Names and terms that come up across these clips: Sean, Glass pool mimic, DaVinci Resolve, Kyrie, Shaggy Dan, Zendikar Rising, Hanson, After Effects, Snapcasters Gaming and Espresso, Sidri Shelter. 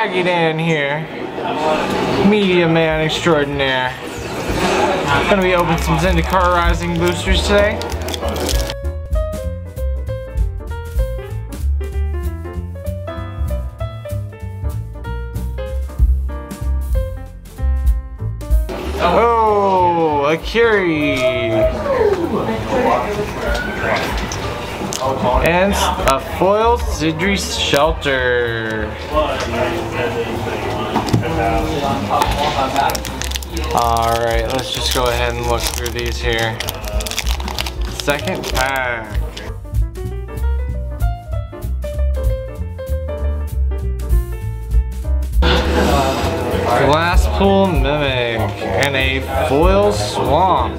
Shaggy Dan here, media man extraordinaire. I'm gonna be opening some Zendikar Rising boosters today. Oh, a Kyrie. And a foil Sidri Shelter. Alright, let's just go ahead and look through these here. Second pack. Glass pool mimic and a foil swamp.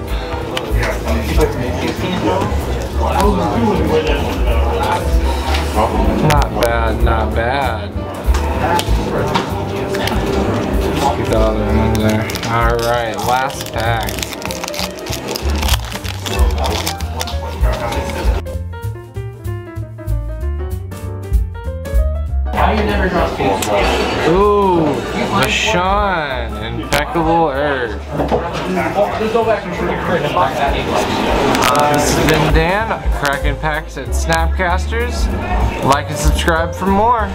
Not bad, not bad. Let's get the other one there. Alright, last pack. Ooh, the Sean, impeccable earth. This has been Dan, cracking packs at Snapcasters. Like and subscribe for more.